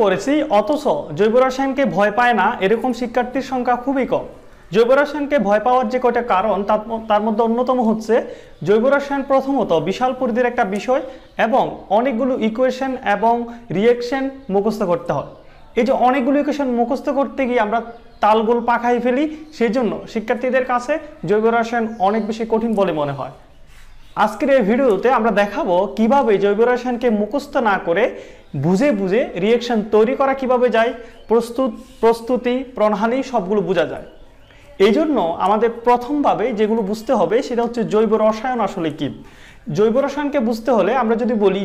পড়েছি। অথচ জৈব রসায়নকে ভয় পায় না এরকম শিক্ষার্থীর সংখ্যা খুবই কম। জৈব রসায়নকে ভয় পাওয়ার যে কয়টা কারণ তার মধ্যে অন্যতম হচ্ছে জৈব রসায়ন প্রথমত বিশাল পরিধির একটা বিষয় এবং অনেকগুলো ইকুয়েশন এবং রিয়েকশন মুখস্থ করতে হয়। এই যে অনেকগুলো ইকুয়েশন মুখস্থ করতে গিয়ে আমরা তালগোল পাকাই ফেলি, সেই জন্য শিক্ষার্থীদের কাছে জৈব রসায়ন অনেক বেশি কঠিন বলে মনে হয়। আজকের এই ভিডিওতে আমরা দেখাবো কিভাবে জৈব রসায়নকে মুখস্থ না করে বুঝে বুঝে রিয়েকশন তৈরি করা কিভাবে যায়, প্রস্তুতি প্রণালী সবগুলো বোঝা যায়। এই জন্য আমাদের প্রথমভাবে যেগুলো বুঝতে হবে সেটা হচ্ছে জৈব রসায়ন আসলে কি। জৈব রসায়নকে বুঝতে হলে আমরা যদি বলি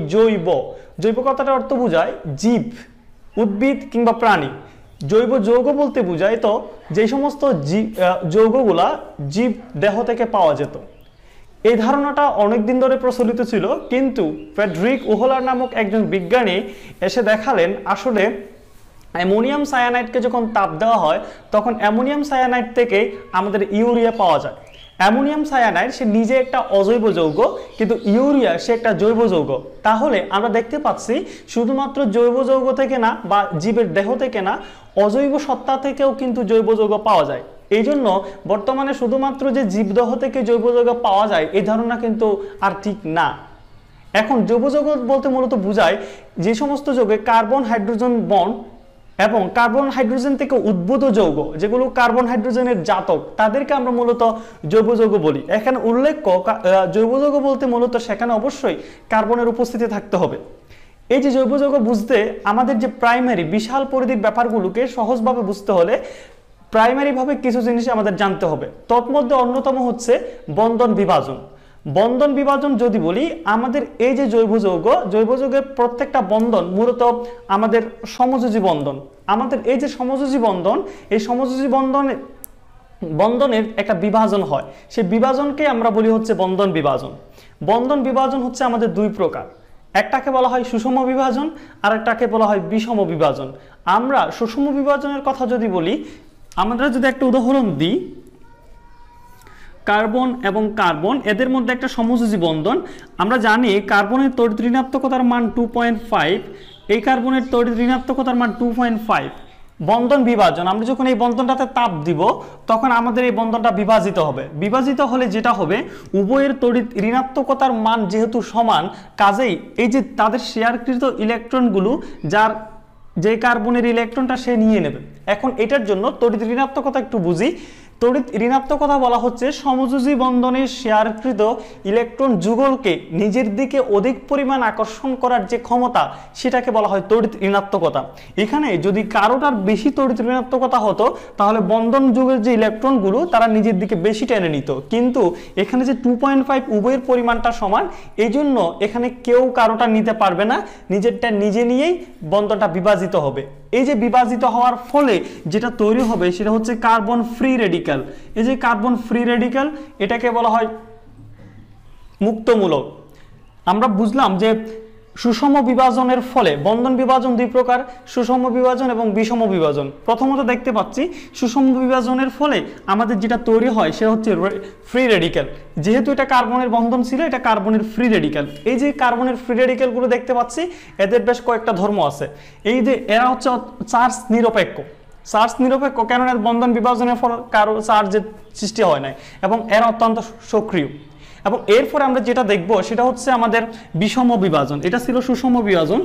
জৈব কথাটার অর্থ বোঝায় জীব, উদ্ভিদ কিংবা প্রাণী। জৈব যৌগ বলতে বোঝায় তো যেই সমস্ত যৌগগুলা জীব দেহ থেকে পাওয়া যেত। এই ধারণাটা অনেকদিন ধরে প্রচলিত ছিল, কিন্তু ফ্রেডরিক ওহলার নামক একজন বিজ্ঞানী এসে দেখালেন আসলে অ্যামোনিয়াম সায়ানাইডকে যখন তাপ দেওয়া হয় তখন অ্যামোনিয়াম সায়ানাইড থেকে আমাদের ইউরিয়া পাওয়া যায়। অ্যামোনিয়াম সায়ানাইড সে নিজে একটা অজৈব যৌগ, কিন্তু ইউরিয়া সে একটা জৈব যৌগ। তাহলে আমরা দেখতে পাচ্ছি শুধুমাত্র জৈব যৌগ থেকে না বা জীবের দেহ থেকে না, অজৈব সত্তা থেকেও কিন্তু জৈব যৌগ পাওয়া যায়। এই জন্য বর্তমানে শুধুমাত্র যে জীবদেহ থেকে জৈব যৌগ পাওয়া যায় এই ধারণা কিন্তু আর ঠিক না। এখন জৈব যৌগ বলতে মূলত বোঝায় যে সমস্ত যৌগে কার্বন হাইড্রোজেন বন্ড এবং কার্বন হাইড্রোজেন থেকে উদ্ভূত যৌগ, যেগুলো কার্বন হাইড্রোজেনের জাতক, তাদেরকে আমরা মূলত জৈব যৌগ বলি। এখানে উল্লেখ্য জৈব যৌগ বলতে মূলত সেখানে অবশ্যই কার্বনের উপস্থিতি থাকতে হবে। এই যে জৈব যৌগ বুঝতে আমাদের যে প্রাইমারি বিশাল পরিধির ব্যাপারগুলোকে সহজভাবে বুঝতে হলে প্রাইমারিভাবে কিছু জিনিস আমাদের জানতে হবে। তৎমধ্যে অন্যতম হচ্ছে বন্ধন বিভাজন। বন্ধন বিভাজন যদি বলি, আমাদের এই যে জৈব যৌগের প্রত্যেকটা বন্ধন মূলত আমাদের সমযোজী বন্ধন। আমাদের এই যে সমযোজী বন্ধন, এই সমযোজী বন্ধনের একটা বিভাজন হয়, সেই বিভাজনকে আমরা বলি হচ্ছে বন্ধন বিভাজন। বন্ধন বিভাজন হচ্ছে আমাদের দুই প্রকার, একটাকে বলা হয় সুষম বিভাজন আর একটাকে বলা হয় বিষম বিভাজন। আমরা সুষম বিভাজনের কথা যদি বলি, আমরা যদি একটা উদাহরণ দিই, কার্বন এবং কার্বন এদের মধ্যে একটা সমযোজী বন্ধন। আমরা জানি কার্বনের তড়িৎ ঋণাত্মকতার মান 2.5, এই কার্বনের তড়িৎ ঋণাত্মকতার মান 2.5। বন্ধন বিভাজন, আমরা যখন এই বন্ধনটাতে তাপ দিব তখন আমাদের এই বন্ধনটা বিভাজিত হবে। বিভাজিত হলে যেটা হবে, উভয়ের তড়িৎ ঋণাত্মকতার মান যেহেতু সমান, কাজেই এই যে তাদের শেয়ারকৃত ইলেকট্রনগুলো, যে কার্বনের ইলেকট্রনটা সে নিয়ে নেবে। এখন এটার জন্য তড়িৎ ঋণাত্মকতা একটু বুঝি। তড়িৎ ঋণাত্মকতা বলা হচ্ছে সমযোজী বন্ধনের শেয়ারকৃত ইলেকট্রন যুগলকে নিজের দিকে অধিক পরিমাণ আকর্ষণ করার যে ক্ষমতা, সেটাকে বলা হয় তড়িৎ ঋণাত্মকতা। এখানে যদি কারোটার বেশি তড়িৎ ঋণাত্মকতা হতো তাহলে বন্ধন যুগের যে ইলেকট্রনগুলো তারা নিজের দিকে বেশি টেনে নিত, কিন্তু এখানে যে 2.5 উভয়ের পরিমাণটা সমান, এই জন্য এখানে কেউ কারোটা নিতে পারবে না, নিজেরটা নিজে নিয়েই বন্ধনটা বিভাজিত হবে। এই যে বিভাজিত হওয়ার ফলে যেটা তৈরি হবে সেটা হচ্ছে কার্বন ফ্রি রেডিক্যাল। এই যে কার্বন ফ্রি রেডিক্যাল, এটাকে বলা হয় মুক্তমূলক। আমরা বুঝলাম যে সুষম বিভাজনের ফলে বন্ধন বিভাজন দুই প্রকার, সুষম বিভাজন এবং বিষম বিভাজন। প্রথমত দেখতে পাচ্ছি সুষম বিভাজনের ফলে আমাদের যেটা তৈরি হয় সেটা হচ্ছে ফ্রি রেডিক্যাল। যেহেতু এটা কার্বনের বন্ধন ছিল, এটা কার্বনের ফ্রি রেডিক্যাল। এই যে কার্বনের ফ্রি রেডিক্যালগুলো দেখতে পাচ্ছি, এদের বেশ কয়েকটা ধর্ম আছে। এই যে এরা হচ্ছে চার্জ নিরপেক্ষ। চার্জ নিরপেক্ষ কেন? এর বন্ধন বিভাজনের ফলে কারো চার্জের সৃষ্টি হয় নাই এবং এরা অত্যন্ত সক্রিয়। এবং এরপরে আমরা যেটা দেখব সেটা হচ্ছে আমাদের বিষম বিভাজন। এটা ছিল সুষম বিভাজন।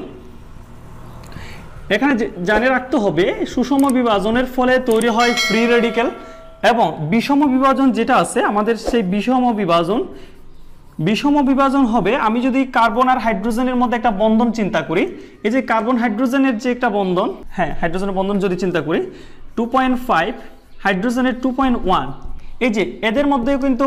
এখানে জানে রাখতে হবে সুষম বিভাজনের ফলে তৈরি হয় ফ্রি রেডিক্যাল, এবং বিষম বিভাজন যেটা আছে আমাদের সেই বিষম বিভাজন হবে, আমি যদি কার্বন আর হাইড্রোজেনের মধ্যে একটা বন্ধন চিন্তা করি, এই যে কার্বন হাইড্রোজেনের যে একটা বন্ধন, হ্যাঁ হাইড্রোজেনের বন্ধন যদি চিন্তা করি 2.5, হাইড্রোজেনের 2.1, এই যে এদের মধ্যেও কিন্তু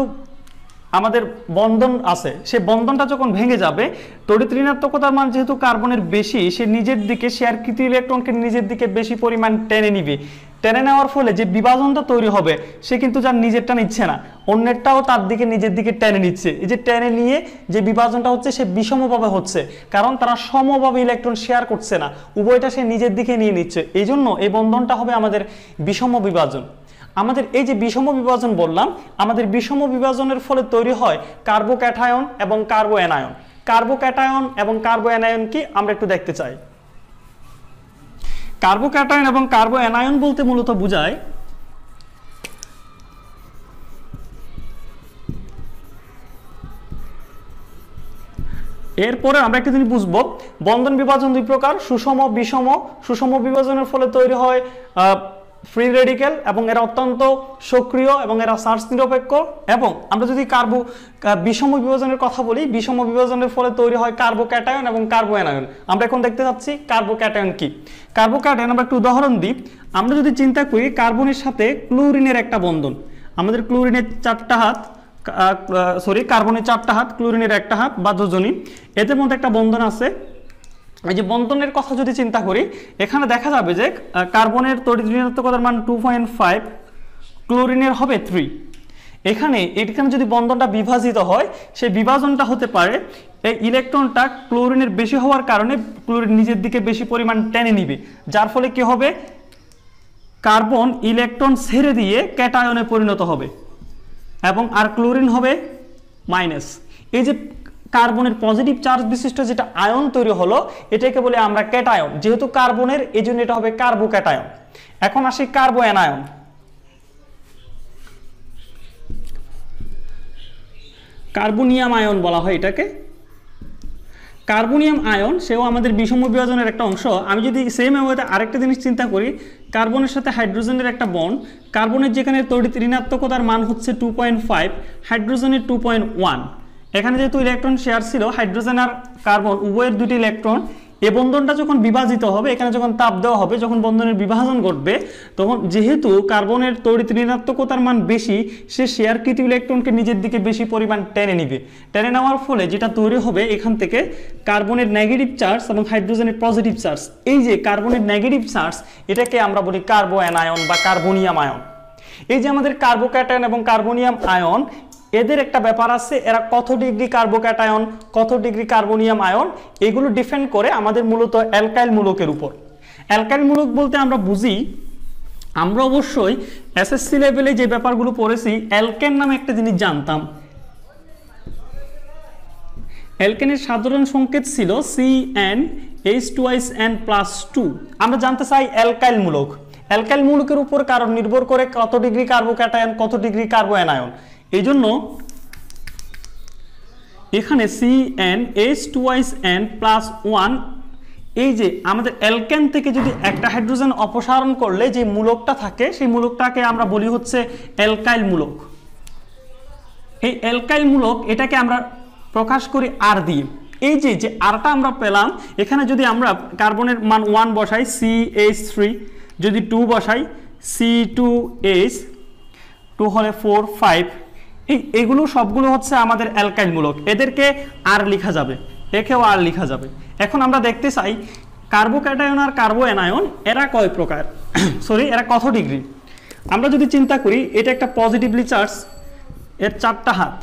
আমাদের বন্ধন আছে। সে বন্ধনটা যখন ভেঙে যাবে, তড়িৎ ঋণাত্মকতার মান যেহেতু কার্বনের বেশি, সে নিজের দিকে শেয়ারকৃত ইলেকট্রনকে নিজের দিকে বেশি পরিমাণ টেনে নিবে। টেনে নেওয়ার ফলে যে বিভাজনটা তৈরি হবে, সে কিন্তু যার নিজেরটা নিচ্ছে না, অন্যেরটাও তার দিকে নিজের দিকে টেনে নিচ্ছে। এই যে টেনে নিয়ে যে বিভাজনটা হচ্ছে সে বিষমভাবে হচ্ছে, কারণ তারা সমভাবে ইলেকট্রন শেয়ার করছে না, উভয়টা সে নিজের দিকে নিয়ে নিচ্ছে। এই জন্য এই বন্ধনটা হবে আমাদের বিষম বিভাজন। আমাদের এই যে বিষম বিভাজন বললাম, আমাদের বিষম বিভাজনের ফলে তৈরি হয় কার্বোক্যাটায়ন এবং কার্বোঅ্যানায়ন। কার্বোক্যাটায়ন এবং কার্বোঅ্যানায়ন কি আমরা একটু দেখতে চাই। कार्बोकैटायन एवं कार्बो एनायन बोलते मूलत बुझाय এরপরে আমরা একটা জিনিস বুঝব বন্ধন বিভাজন দুই প্রকার সুষম বিষম সুষম বিভাজনের ফলে তৈরি হয় ফ্রি রেডিক্যাল এবং এরা অত্যন্ত সক্রিয় এবং এরা চার্জ নিরপেক্ষ এবং আমরা যদি কার্বো বিষম বিভাজনের কথা বলি বিষম বিভাজনের ফলে তৈরি হয় কার্বোক্যাটায়ন এবং কার্বো অ্যানায়ন আমরা এখন দেখতে যাচ্ছি কার্বোক্যাটায়ন কি কার্বোক্যাটায়ন আমরা একটু উদাহরণ দিই আমরা যদি চিন্তা করি কার্বনের সাথে ক্লোরিনের একটা বন্ধন আমাদের ক্লোরিনের চারটা হাত सॉरी कार्बने चार्टा हाथ क्लोरिनेर एक हाथ बा जोजनी एर मध्य एक बंधन आछे बंधनेर कथा जो चिंता करी एखाने देखा जाबे जे कार्बनेर तड़ित ऋणात्मकतार मान 2.5 क्लोरिनेर होबे 3 एखाने एखाने जो बंधनटा विभाजित हय सेई विभाजनटा होते पारे इलेक्ट्रनटा क्लोरिनेर बेशी होवार कारणे क्लोरिन निजेर दिके बेशी परिमाण टेने निबे जार फले कि होबे कार्बन इलेक्ट्रन छेड़े दिए कैटायने परिणत होबे এবং আর ক্লোরিন হবে মাইনাস এই যে কার্বনের পজিটিভ চার্জ বিশিষ্ট যেটা আয়ন তৈরি হলো এটাকে বলে আমরা ক্যাটায়ন যেহেতু কার্বনের এজন্য এটা হবে কার্বোক্যাটায়ন এখন আসি কার্বো অ্যানায়ন কার্বোনিয়াম আয়ন বলা হয় এটাকে कार्बोनियम आयन सेও আমাদের বিষম বিভাজনের একটা অংশ আমি যদি সেম ওয়েতে আরেকটা জিনিস চিন্তা করি কার্বনের সাথে হাইড্রোজেনের একটা বন্ড কার্বনের যেখানে তড়িৎ ঋণাত্মকতার মান হচ্ছে 2.5 হাইড্রোজেনের 2.1 এখানে যেহেতু ইলেকট্রন শেয়ার ছিল হাইড্রোজেন আর কার্বন উভয়ের দুটি ইলেকট্রন এই বন্ধনটা যখন বিভাজিত হবে এখানে যখন তাপ দেওয়া হবে যখন বন্ধনের বিভাজন ঘটবে তখন যেহেতু কার্বনের তড়িৎ ঋণাত্মকতার মান বেশি সে শেয়ারকৃত ইলেকট্রনকে নিজের দিকে বেশি পরিমাণ টেনে নেবে টেনে নেওয়ার ফলে যেটা তৈরি হবে এখান থেকে কার্বনের নেগেটিভ চার্জ এবং হাইড্রোজেনের পজিটিভ চার্জ এই যে কার্বনের নেগেটিভ চার্জ এটাকে আমরা বলি কার্বো অ্যানায়ন বা কার্বোনিয়াম আয়ন এই যে আমাদের কার্বোক্যাটায়ন এবং কার্বোনিয়াম আয়ন এদের একটা ব্যাপার আছে এরা কত ডিগ্রি কার্বোক্যাটায়ন কত ডিগ্রি কার্বোনিয়াম আয়ন এগুলো ডিপেন্ড করে আমাদের মূলত অ্যালকাইল মূলকের উপর অ্যালকাইল মূলক বলতে আমরা বুঝি আমরা অবশ্যই এসএসসি লেভেলে যে ব্যাপারগুলো পড়েছি অ্যালকেন নামে একটা জিনিস জানতাম অ্যালকেনের সাধারণ সংকেত ছিল CnH2n+2 আমরা জানতে চাই অ্যালকাইল মূলক অ্যালকাইল মূলকের উপর কারণ নির্ভর করে কত ডিগ্রি কার্বোক্যাটায়ন কত ডিগ্রি কার্বো অ্যানায়ন एखाने CnH2n+1 एलकेन थेके जोदि एकटा हाइड्रोजेन अपसारण करले जे मूलकटा थाके सेई मूलकटाके आमरा बोली होच्छे एलकाइल मूलक एई एलकाइल मूलक एटाके आमरा प्रकाश करी आर दिए एई जे जे आरटा आमरा पेलाम एखाने जोदि आमरा कार्बनेर मान 1 बसाई CH3 जोदि 2 बसाई C2H2 हले 4 5 एगुलो सबगुलो होच्छे आमादेर अ्यालकाइल मूलक एदेरके आर लेखा जाबे एकेओ आर लेखा जाबे एखन आमरा देखते चाइ कार्बोक्याटायन आर कार्बो एनायन एरा कय प्रकार सरि एरा कत डिग्री आमरा जोदि चिंता करी एटा एकटा पजिटिवली चार्ज एर चारटा हात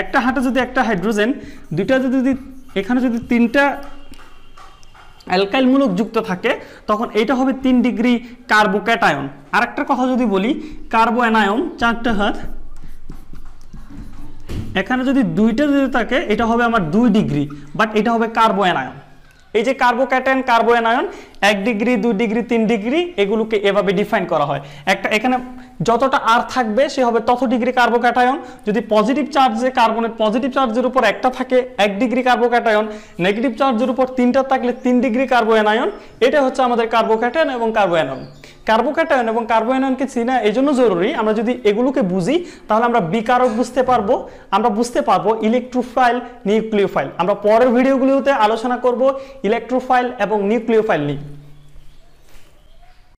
एकटा हाते जोदि एकटा हाइड्रोजेन दुइटा जोदि एखाने जोदि तीनटा অ্যালকাইল মূলক যুক্ত থাকে তখন এটা হবে 3 ডিগ্রি কার্বোক্যাটায়ন আরেকটা কথা যদি বলি কার্বো অ্যানায়ন চারটা হাত এখানে যদি দুইটা যদি থাকে এটা হবে আমার 2 ডিগ্রি বাট এটা হবে কার্বো অ্যানায়ন এই যে carbocation carbo anion 1 degree 2 degree 3 degree এগুলোকে এভাবে ডিফাইন করা হয় একটা এখানে যতটা আর থাকবে সে হবে তত ডিগ্রি কার্বোক্যাটায়ন যদি পজিটিভ চার্জে কার্বনের পজিটিভ চার্জের উপর একটা থাকে 1 ডিগ্রি কার্বোক্যাটায়ন নেগেটিভ চার্জের উপর তিনটা থাকলে 3 ডিগ্রি কার্বো অ্যানায়ন এটা হচ্ছে আমাদের কার্বোক্যাটায়ন এবং কার্বো অ্যানায়ন कार्बोक्याटायन और कार्बो आयन के चीना एजोनो जरूरी आमरा जोदि एगुलोके बुझी ताहले आमरा बिकारक बुझते पारबो इलेक्ट्रोफाइल निउक्लियोफाइल आमरा परेर भिडियोगुलोते आलोचना करब इलेक्ट्रोफाइल एबं निउक्लियोफाइल निये